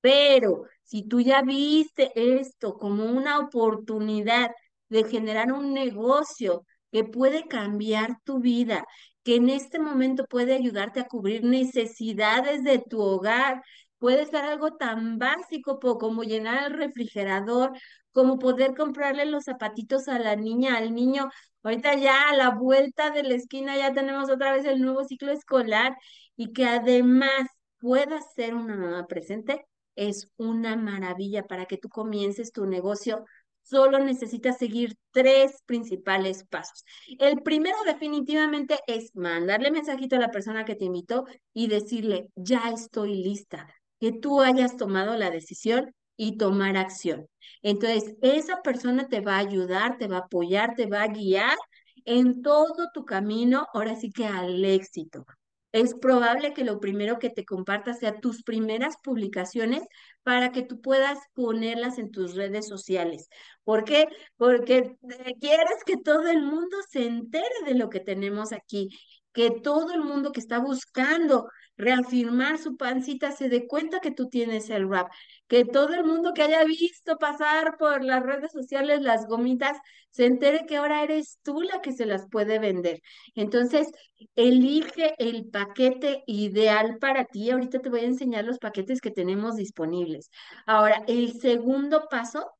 Pero si tú ya viste esto como una oportunidad de generar un negocio que puede cambiar tu vida, que en este momento puede ayudarte a cubrir necesidades de tu hogar, puede ser algo tan básico como llenar el refrigerador, como poder comprarle los zapatitos a la niña, al niño. Ahorita ya a la vuelta de la esquina ya tenemos otra vez el nuevo ciclo escolar y que además puedas ser una mamá presente. Es una maravilla para que tú comiences tu negocio. Solo necesitas seguir tres principales pasos. El primero definitivamente es mandarle mensajito a la persona que te invitó y decirle, ya estoy lista, que tú hayas tomado la decisión y tomar acción. Entonces, esa persona te va a ayudar, te va a apoyar, te va a guiar en todo tu camino, ahora sí que al éxito. Es probable que lo primero que te compartas sea tus primeras publicaciones para que tú puedas ponerlas en tus redes sociales. ¿Por qué? Porque quieres que todo el mundo se entere de lo que tenemos aquí. que todo el mundo que está buscando reafirmar su pancita se dé cuenta que tú tienes el wrap, que todo el mundo que haya visto pasar por las redes sociales las gomitas se entere que ahora eres tú la que se las puede vender. Entonces, elige el paquete ideal para ti. Ahorita te voy a enseñar los paquetes que tenemos disponibles. Ahora, el segundo paso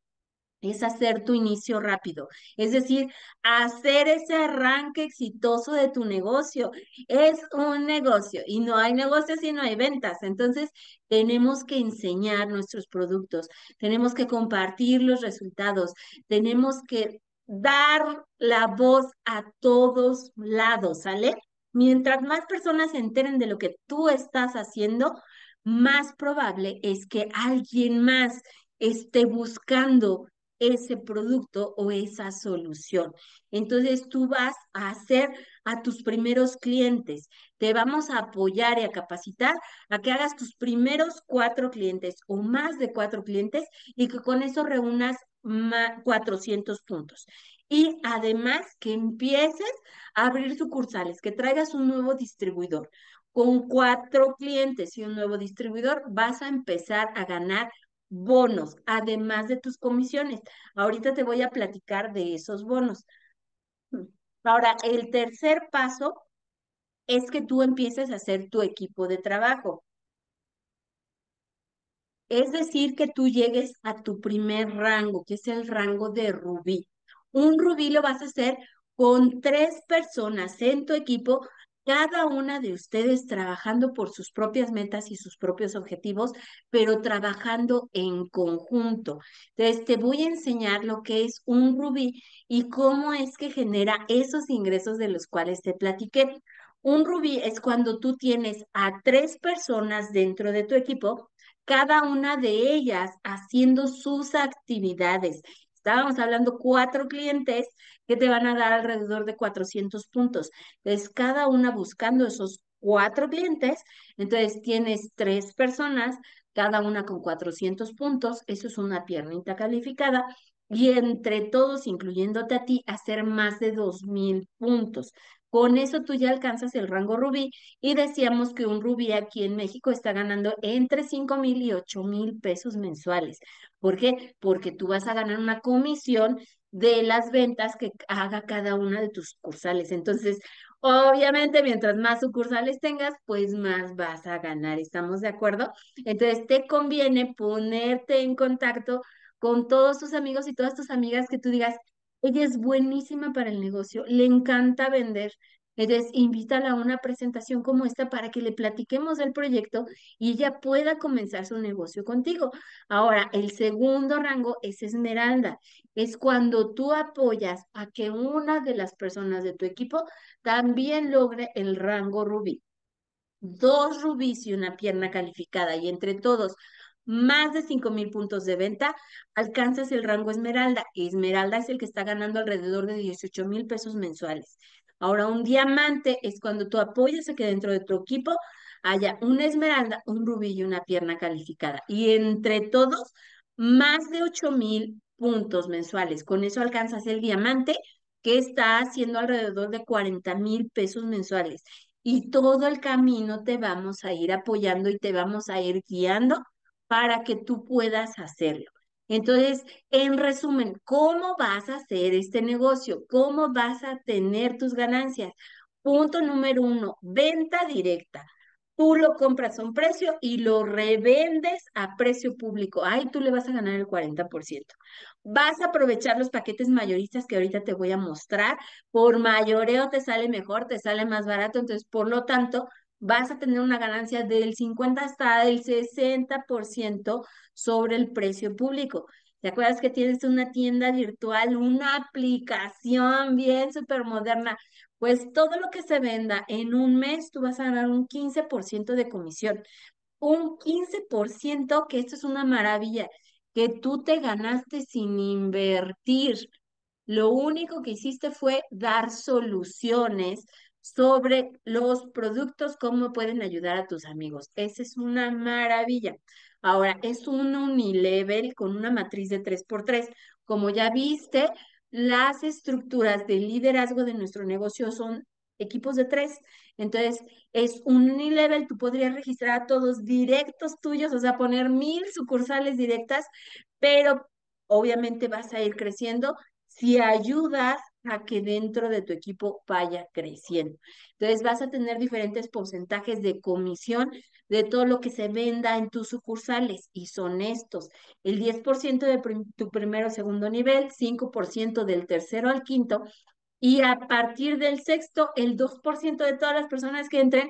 es hacer tu inicio rápido, es decir, hacer ese arranque exitoso de tu negocio. Es un negocio y no hay negocios si no hay ventas. Entonces, tenemos que enseñar nuestros productos, tenemos que compartir los resultados, tenemos que dar la voz a todos lados, ¿sale? Mientras más personas se enteren de lo que tú estás haciendo, más probable es que alguien más esté buscando ese producto o esa solución. Entonces tú vas a hacer a tus primeros clientes. Te vamos a apoyar y a capacitar a que hagas tus primeros cuatro clientes o más de cuatro clientes y que con eso reúnas cuatrocientos puntos. Y además que empieces a abrir sucursales, que traigas un nuevo distribuidor. Con cuatro clientes y un nuevo distribuidor vas a empezar a ganar bonos, además de tus comisiones. Ahorita te voy a platicar de esos bonos. Ahora, el tercer paso es que tú empieces a hacer tu equipo de trabajo. Es decir, que tú llegues a tu primer rango, que es el rango de rubí. Un rubí lo vas a hacer con tres personas en tu equipo, cada una de ustedes trabajando por sus propias metas y sus propios objetivos, pero trabajando en conjunto. Entonces, te voy a enseñar lo que es un rubí y cómo es que genera esos ingresos de los cuales te platiqué. Un rubí es cuando tú tienes a tres personas dentro de tu equipo, cada una de ellas haciendo sus actividades. Estábamos hablando cuatro clientes que te van a dar alrededor de cuatrocientos puntos. Entonces, cada una buscando esos cuatro clientes, entonces tienes tres personas, cada una con cuatrocientos puntos. Eso es una piernita calificada. Y entre todos, incluyéndote a ti, hacer más de dos mil puntos. Con eso tú ya alcanzas el rango rubí y decíamos que un rubí aquí en México está ganando entre cinco mil y ocho mil pesos mensuales. ¿Por qué? Porque tú vas a ganar una comisión de las ventas que haga cada una de tus sucursales. Entonces, obviamente, mientras más sucursales tengas, pues más vas a ganar. ¿Estamos de acuerdo? Entonces, te conviene ponerte en contacto con todos tus amigos y todas tus amigas que tú digas, ella es buenísima para el negocio, le encanta vender. Entonces, invítala a una presentación como esta para que le platiquemos del proyecto y ella pueda comenzar su negocio contigo. Ahora, el segundo rango es esmeralda. Es cuando tú apoyas a que una de las personas de tu equipo también logre el rango rubí. Dos rubíes y una pierna calificada y entre todos más de cinco mil puntos de venta, alcanzas el rango esmeralda. Esmeralda es el que está ganando alrededor de dieciocho mil pesos mensuales. Ahora, un diamante es cuando tú apoyas a que dentro de tu equipo haya una esmeralda, un rubí y una pierna calificada. Y entre todos, más de ocho mil puntos mensuales. Con eso alcanzas el diamante, que está haciendo alrededor de cuarenta mil pesos mensuales. Y todo el camino te vamos a ir apoyando y te vamos a ir guiando para que tú puedas hacerlo. Entonces, en resumen, ¿cómo vas a hacer este negocio? ¿Cómo vas a tener tus ganancias? Punto número uno, venta directa. Tú lo compras a un precio y lo revendes a precio público. Ahí tú le vas a ganar el cuarenta por ciento. Vas a aprovechar los paquetes mayoristas que ahorita te voy a mostrar. Por mayoreo te sale mejor, te sale más barato. Entonces, por lo tanto, vas a tener una ganancia del cincuenta hasta el sesenta por ciento sobre el precio público. ¿Te acuerdas que tienes una tienda virtual, una aplicación bien súper moderna? Pues todo lo que se venda en un mes, tú vas a ganar un quince por ciento de comisión. Un quince por ciento, que esto es una maravilla, que tú te ganaste sin invertir. Lo único que hiciste fue dar soluciones sobre los productos, cómo pueden ayudar a tus amigos. Esa es una maravilla. Ahora, es un unilevel con una matriz de tres por tres. Como ya viste, las estructuras de liderazgo de nuestro negocio son equipos de tres. Entonces, es un Unilevel, tú podrías registrar a todos directos tuyos, o sea, poner mil sucursales directas, pero obviamente vas a ir creciendo si ayudas a que dentro de tu equipo vaya creciendo. Entonces, vas a tener diferentes porcentajes de comisión de todo lo que se venda en tus sucursales, y son estos: el diez por ciento de prim- tu primero o segundo nivel, cinco por ciento del tercero al quinto, y a partir del sexto, el dos por ciento de todas las personas que entren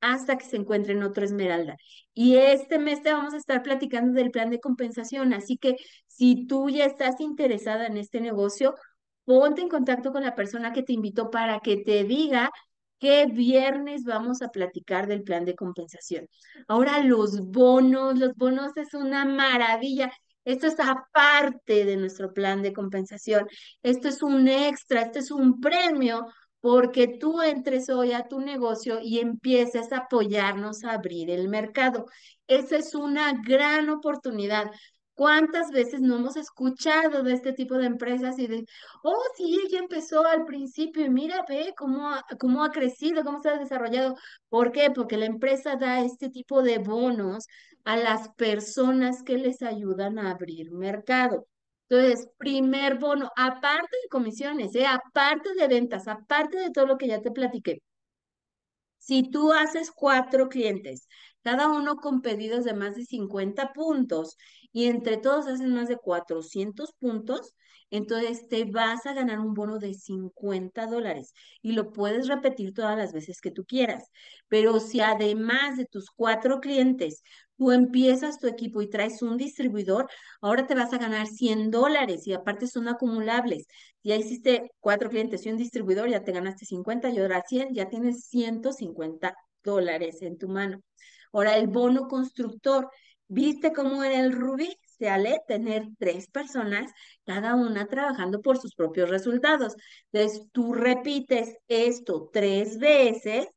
hasta que se encuentren otro Esmeralda. Y este mes te vamos a estar platicando del plan de compensación, así que si tú ya estás interesada en este negocio, ponte en contacto con la persona que te invitó para que te diga qué viernes vamos a platicar del plan de compensación. Ahora, los bonos, los bonos es una maravilla. Esto es aparte de nuestro plan de compensación. Esto es un extra, esto es un premio, porque tú entres hoy a tu negocio y empieces a apoyarnos a abrir el mercado. Esa es una gran oportunidad. ¿Cuántas veces no hemos escuchado de este tipo de empresas y de, oh, sí, ella empezó al principio y mira, ve cómo ha, cómo ha crecido, cómo se ha desarrollado? ¿Por qué? Porque la empresa da este tipo de bonos a las personas que les ayudan a abrir mercado. Entonces, primer bono, aparte de comisiones, ¿eh? aparte de ventas, aparte de todo lo que ya te platiqué. Si tú haces cuatro clientes, cada uno con pedidos de más de cincuenta puntos, y entre todos hacen más de cuatrocientos puntos, entonces te vas a ganar un bono de cincuenta dólares y lo puedes repetir todas las veces que tú quieras. Pero si además de tus cuatro clientes, tú empiezas tu equipo y traes un distribuidor, ahora te vas a ganar cien dólares, y aparte son acumulables. Ya hiciste cuatro clientes y un distribuidor, ya te ganaste cincuenta, y ahora cien, ya tienes ciento cincuenta dólares en tu mano. Ahora, el bono constructor, ¿viste cómo era el rubí? Se ale tener tres personas, cada una trabajando por sus propios resultados. Entonces, tú repites esto tres veces,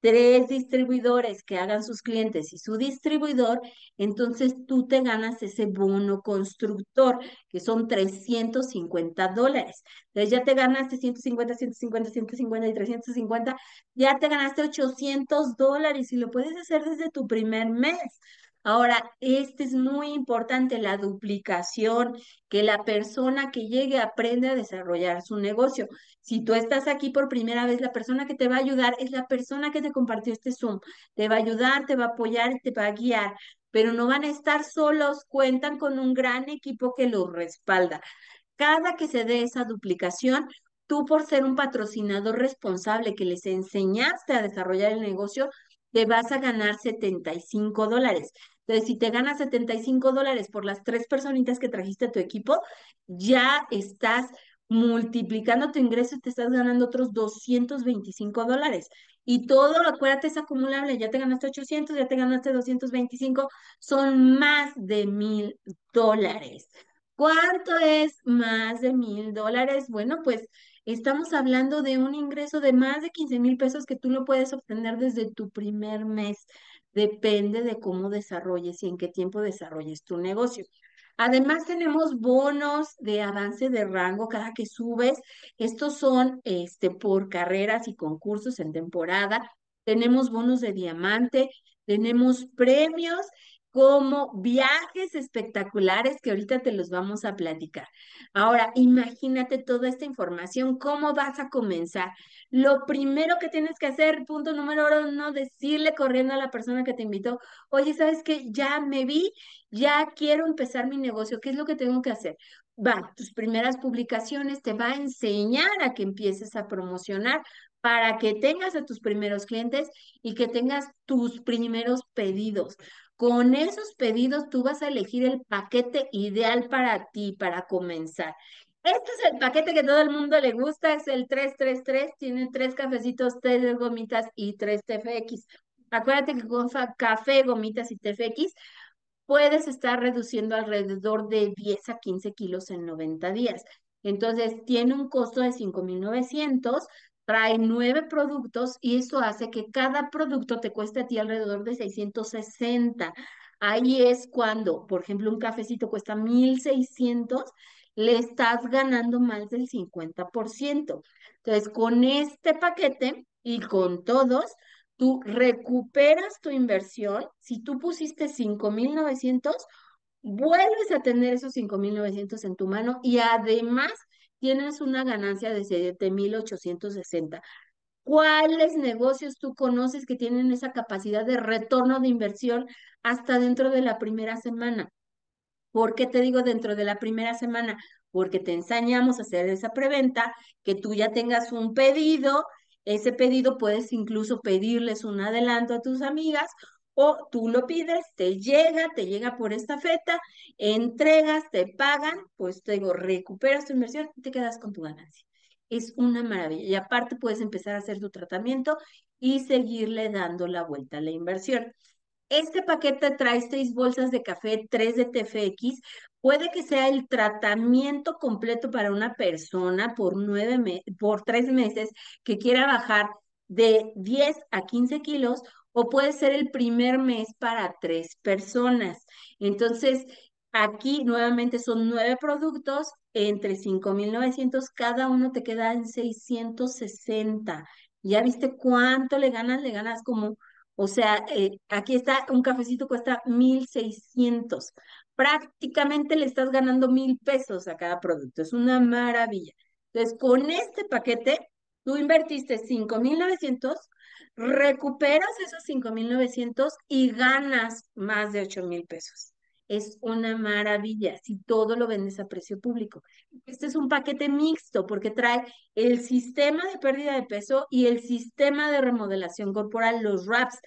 tres distribuidores que hagan sus clientes y su distribuidor, entonces tú te ganas ese bono constructor, que son trescientos cincuenta dólares. Entonces ya te ganaste ciento cincuenta, ciento cincuenta, ciento cincuenta y trescientos cincuenta, ya te ganaste ochocientos dólares, y lo puedes hacer desde tu primer mes. Ahora, este es muy importante, la duplicación, que la persona que llegue aprende a desarrollar su negocio. Si tú estás aquí por primera vez, la persona que te va a ayudar es la persona que te compartió este Zoom. Te va a ayudar, te va a apoyar, te va a guiar, pero no van a estar solos, cuentan con un gran equipo que los respalda. Cada que se dé esa duplicación, tú, por ser un patrocinador responsable que les enseñaste a desarrollar el negocio, te vas a ganar setenta y cinco dólares. Entonces, si te ganas setenta y cinco dólares por las tres personitas que trajiste a tu equipo, ya estás multiplicando tu ingreso y te estás ganando otros doscientos veinticinco dólares. Y todo, acuérdate, es acumulable. Ya te ganaste ochocientos, ya te ganaste doscientos veinticinco. Son más de mil dólares. ¿Cuánto es más de mil dólares? Bueno, pues estamos hablando de un ingreso de más de quince mil pesos que tú lo puedes obtener desde tu primer mes. Depende de cómo desarrolles y en qué tiempo desarrolles tu negocio. Además, tenemos bonos de avance de rango cada que subes. Estos son este, por carreras y concursos en temporada. Tenemos bonos de diamante, tenemos premios como viajes espectaculares, que ahorita te los vamos a platicar. Ahora, imagínate toda esta información, ¿cómo vas a comenzar? Lo primero que tienes que hacer, punto número uno, decirle corriendo a la persona que te invitó, oye, ¿sabes qué? Ya me vi, ya quiero empezar mi negocio, ¿qué es lo que tengo que hacer? Va, tus primeras publicaciones te va a enseñar a que empieces a promocionar, para que tengas a tus primeros clientes y que tengas tus primeros pedidos. Con esos pedidos tú vas a elegir el paquete ideal para ti, para comenzar. Este es el paquete que todo el mundo le gusta, es el tres tres tres, tiene tres cafecitos, tres gomitas y tres T F X. Acuérdate que con café, gomitas y T F X puedes estar reduciendo alrededor de diez a quince kilos en noventa días. Entonces tiene un costo de cinco mil novecientos. Trae nueve productos y eso hace que cada producto te cueste a ti alrededor de seiscientos sesenta. Ahí es cuando, por ejemplo, un cafecito cuesta mil seiscientos, le estás ganando más del cincuenta por ciento. Entonces, con este paquete y con todos, tú recuperas tu inversión. Si tú pusiste cinco mil novecientos, vuelves a tener esos cinco mil novecientos en tu mano y además tienes una ganancia de siete mil ochocientos sesenta. ¿Cuáles negocios tú conoces que tienen esa capacidad de retorno de inversión hasta dentro de la primera semana? ¿Por qué te digo dentro de la primera semana? Porque te enseñamos a hacer esa preventa, que tú ya tengas un pedido. Ese pedido puedes incluso pedirles un adelanto a tus amigas o tú lo pides, te llega, te llega por estafeta, entregas, te pagan, pues te digo, recuperas tu inversión y te quedas con tu ganancia. Es una maravilla. Y aparte puedes empezar a hacer tu tratamiento y seguirle dando la vuelta a la inversión. Este paquete trae seis bolsas de café, tres de T F X. Puede que sea el tratamiento completo para una persona por, nueve me por tres meses que quiera bajar de diez a quince kilos, o puede ser el primer mes para tres personas. Entonces, aquí nuevamente son nueve productos entre cinco mil novecientos, cada uno te queda en seiscientos sesenta. ¿Ya viste cuánto le ganas? Le ganas como... O sea, eh, aquí está, un cafecito cuesta mil seiscientos. Prácticamente le estás ganando mil pesos a cada producto. Es una maravilla. Entonces, con este paquete, tú invertiste cinco mil novecientos, recuperas esos cinco mil novecientos y ganas más de ocho mil pesos. Es una maravilla si todo lo vendes a precio público. Este es un paquete mixto porque trae el sistema de pérdida de peso y el sistema de remodelación corporal, los wraps.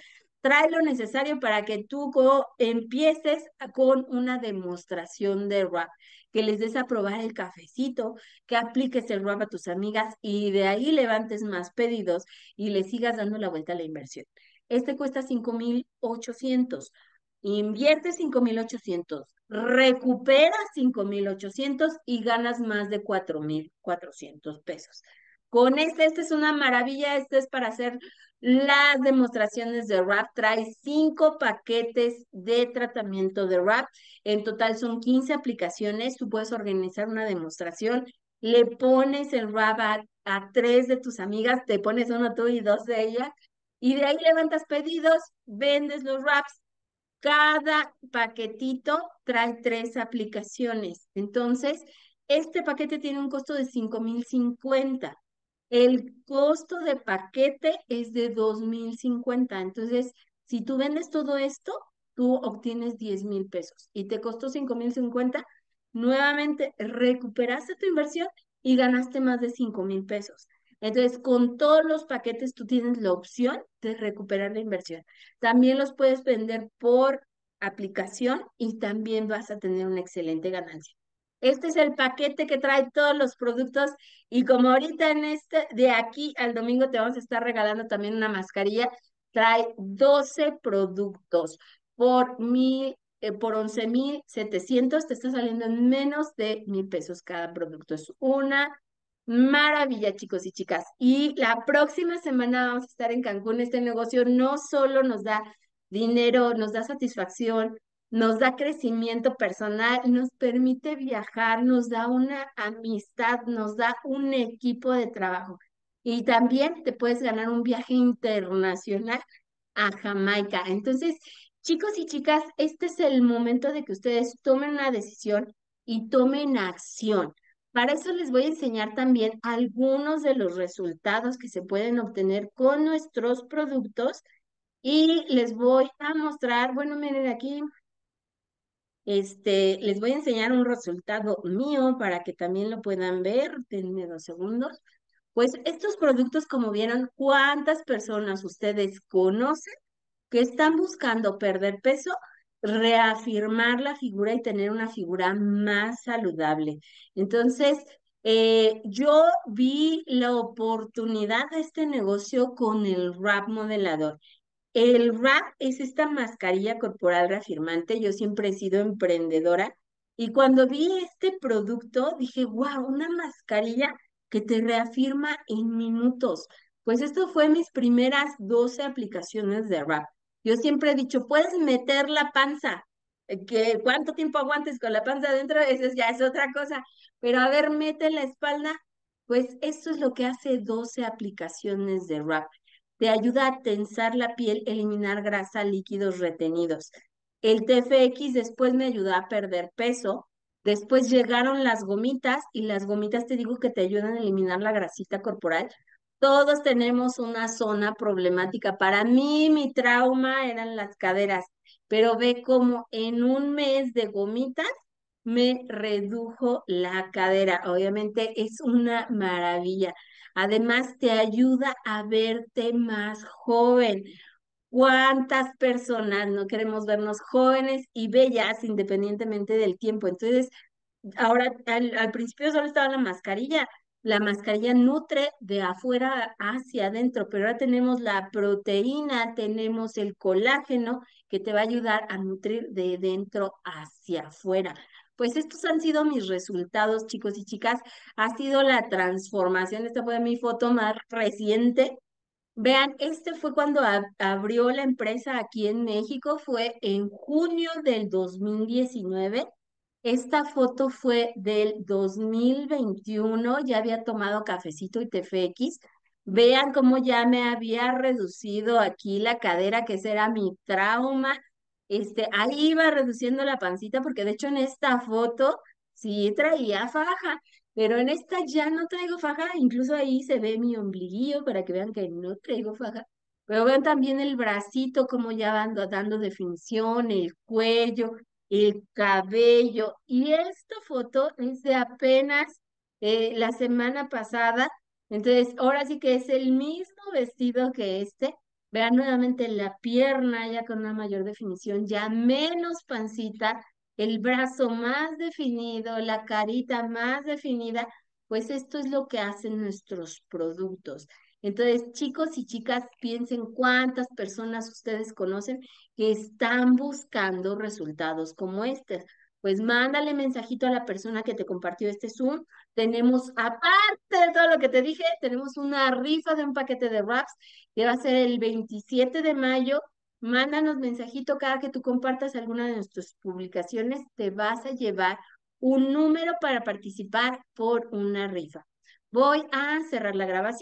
Trae lo necesario para que tú empieces con una demostración de wrap, que les des a probar el cafecito, que apliques el wrap a tus amigas y de ahí levantes más pedidos y le sigas dando la vuelta a la inversión. Este cuesta cinco mil ochocientos. Inviertes cinco mil ochocientos, recuperas cinco mil ochocientos y ganas más de cuatro mil cuatrocientos pesos. Con este, este es una maravilla, este es para hacer las demostraciones de wrap. Trae cinco paquetes de tratamiento de wrap. En total son quince aplicaciones. Tú puedes organizar una demostración. Le pones el wrap a, a tres de tus amigas, te pones uno tú y dos de ellas. Y de ahí levantas pedidos, vendes los wraps. Cada paquetito trae tres aplicaciones. Entonces, este paquete tiene un costo de cinco mil cincuenta. El costo de paquete es de dos mil cincuenta. Entonces, si tú vendes todo esto, tú obtienes diez mil pesos y te costó cinco mil cincuenta. Nuevamente, recuperaste tu inversión y ganaste más de cinco mil pesos. Entonces, con todos los paquetes tú tienes la opción de recuperar la inversión. También los puedes vender por aplicación y también vas a tener una excelente ganancia. Este es el paquete que trae todos los productos y como ahorita en este, de aquí al domingo te vamos a estar regalando también una mascarilla, trae doce productos por mil. Eh, por once mil setecientos te está saliendo en menos de mil pesos cada producto. Es una maravilla, chicos y chicas. Y la próxima semana vamos a estar en Cancún. Este negocio no solo nos da dinero, nos da satisfacción, nos da crecimiento personal, nos permite viajar, nos da una amistad, nos da un equipo de trabajo. Y también te puedes ganar un viaje internacional a Jamaica. Entonces, chicos y chicas, este es el momento de que ustedes tomen una decisión y tomen acción. Para eso les voy a enseñar también algunos de los resultados que se pueden obtener con nuestros productos y les voy a mostrar, bueno, miren aquí, este, les voy a enseñar un resultado mío para que también lo puedan ver, denme dos segundos. Pues estos productos, como vieron, ¿cuántas personas ustedes conocen que están buscando perder peso? Reafirmar la figura y tener una figura más saludable. Entonces, eh, yo vi la oportunidad de este negocio con el wrap modelador. El wrap es esta mascarilla corporal reafirmante. Yo siempre he sido emprendedora y cuando vi este producto dije, wow, una mascarilla que te reafirma en minutos. Pues esto fue mis primeras doce aplicaciones de wrap. Yo siempre he dicho, puedes meter la panza, que cuánto tiempo aguantes con la panza adentro, eso ya es otra cosa, pero a ver, mete la espalda, pues esto es lo que hace doce aplicaciones de wrap. te ayuda a tensar la piel, eliminar grasa, líquidos retenidos. El T F X después me ayudó a perder peso. Después llegaron las gomitas y las gomitas te digo que te ayudan a eliminar la grasita corporal. Todos tenemos una zona problemática. Para mí, mi trauma eran las caderas, pero ve cómo en un mes de gomitas me redujo la cadera. Obviamente es una maravilla. Además, te ayuda a verte más joven. ¿Cuántas personas no queremos vernos jóvenes y bellas independientemente del tiempo? Entonces, ahora al, al principio solo estaba la mascarilla. La mascarilla nutre de afuera hacia adentro, pero ahora tenemos la proteína, tenemos el colágeno que te va a ayudar a nutrir de dentro hacia afuera. Pues estos han sido mis resultados, chicos y chicas. Ha sido la transformación. Esta fue mi foto más reciente. Vean, este fue cuando ab abrió la empresa aquí en México, fue en junio del dos mil diecinueve. Esta foto fue del dos mil veintiuno, ya había tomado cafecito y T F X. Vean cómo ya me había reducido aquí la cadera, que ese era mi trauma. Este, ahí iba reduciendo la pancita, porque de hecho en esta foto sí traía faja. Pero en esta ya no traigo faja, incluso ahí se ve mi ombliguillo para que vean que no traigo faja. Pero vean también el bracito, como ya van dando definición, el cuello, el cabello. Y esta foto es de apenas eh, la semana pasada. Entonces, ahora sí que es el mismo vestido que este. Vean nuevamente la pierna ya con una mayor definición, ya menos pancita. El brazo más definido, la carita más definida, pues esto es lo que hacen nuestros productos. Entonces, chicos y chicas, piensen cuántas personas ustedes conocen que están buscando resultados como este. Pues mándale mensajito a la persona que te compartió este Zoom. Tenemos, aparte de todo lo que te dije, tenemos una rifa de un paquete de wraps que va a ser el veintisiete de mayo. Mándanos mensajito, cada que tú compartas alguna de nuestras publicaciones, te vas a llevar un número para participar por una rifa. Voy a cerrar la grabación.